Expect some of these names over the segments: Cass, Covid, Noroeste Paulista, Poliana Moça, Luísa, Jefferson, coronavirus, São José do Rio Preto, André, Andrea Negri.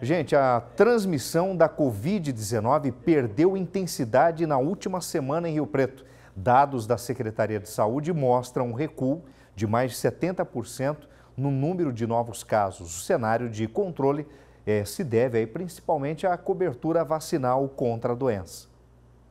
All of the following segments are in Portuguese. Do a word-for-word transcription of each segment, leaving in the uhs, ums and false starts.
Gente, a transmissão da Covid dezenove perdeu intensidade na última semana em Rio Preto. Dados da Secretaria de Saúde mostram um recuo de mais de setenta por cento no número de novos casos. O cenário de controle eh, se deve aí, principalmente à cobertura vacinal contra a doença.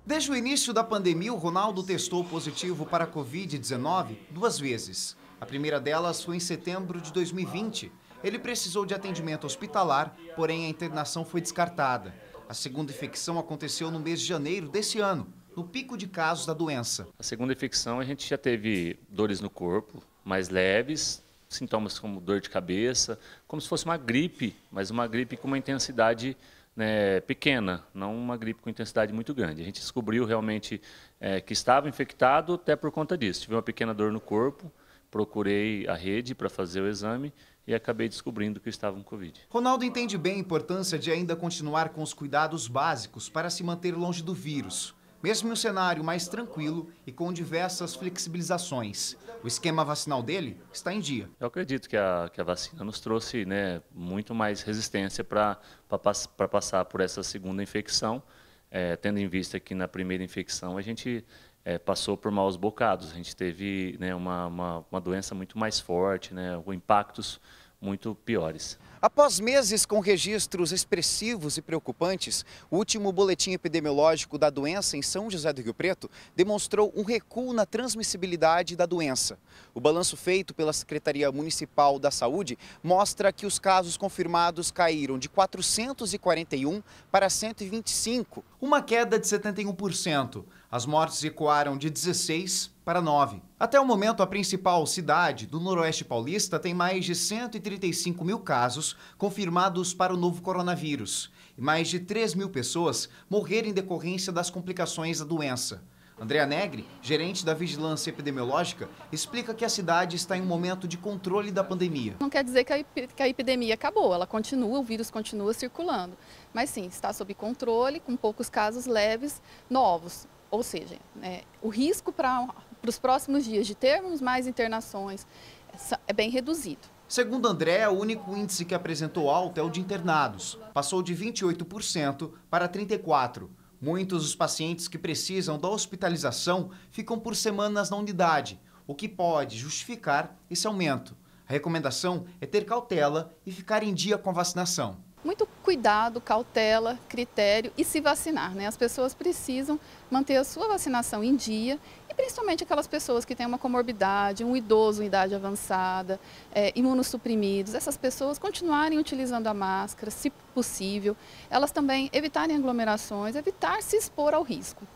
Desde o início da pandemia, o Ronaldo testou positivo para a Covid dezenove duas vezes. A primeira delas foi em setembro de dois mil e vinte. Ele precisou de atendimento hospitalar, porém a internação foi descartada. A segunda infecção aconteceu no mês de janeiro desse ano, no pico de casos da doença. A segunda infecção a gente já teve dores no corpo, mais leves, sintomas como dor de cabeça, como se fosse uma gripe, mas uma gripe com uma intensidade, né, pequena, não uma gripe com intensidade muito grande. A gente descobriu realmente é, que estava infectado até por conta disso. Tive uma pequena dor no corpo, procurei a rede para fazer o exame e acabei descobrindo que eu estava com Covid. Ronaldo entende bem a importância de ainda continuar com os cuidados básicos para se manter longe do vírus, mesmo em um cenário mais tranquilo e com diversas flexibilizações. O esquema vacinal dele está em dia. Eu acredito que a, que a vacina nos trouxe, né, muito mais resistência para para passar por essa segunda infecção, é, tendo em vista que na primeira infecção a gente... É, passou por maus bocados, a gente teve, né, uma, uma, uma doença muito mais forte, né, com impactos muito piores. Após meses com registros expressivos e preocupantes, o último boletim epidemiológico da doença em São José do Rio Preto demonstrou um recuo na transmissibilidade da doença. O balanço feito pela Secretaria Municipal da Saúde mostra que os casos confirmados caíram de quatrocentos e quarenta e um para cento e vinte e cinco. Uma queda de setenta e um por cento. As mortes recuaram de dezesseis para nove. Até o momento, a principal cidade do Noroeste Paulista tem mais de cento e trinta e cinco mil casos confirmados para o novo coronavírus e mais de três mil pessoas morreram em decorrência das complicações da doença. Andrea Negri, gerente da Vigilância Epidemiológica, explica que a cidade está em um momento de controle da pandemia. Não quer dizer que a, que a epidemia acabou, ela continua, o vírus continua circulando. Mas sim, está sob controle, com poucos casos leves novos. Ou seja, é, o risco para os próximos dias de termos mais internações é bem reduzido. Segundo André, o único índice que apresentou alta é o de internados. Passou de vinte e oito por cento para trinta e quatro por cento. Muitos dos pacientes que precisam da hospitalização ficam por semanas na unidade, o que pode justificar esse aumento. A recomendação é ter cautela e ficar em dia com a vacinação. Muito cuidado, cautela, critério e se vacinar, né? As pessoas precisam manter a sua vacinação em dia e principalmente aquelas pessoas que têm uma comorbidade, um idoso em idade avançada, é, imunossuprimidos, essas pessoas continuarem utilizando a máscara, se possível, elas também evitarem aglomerações, evitar se expor ao risco.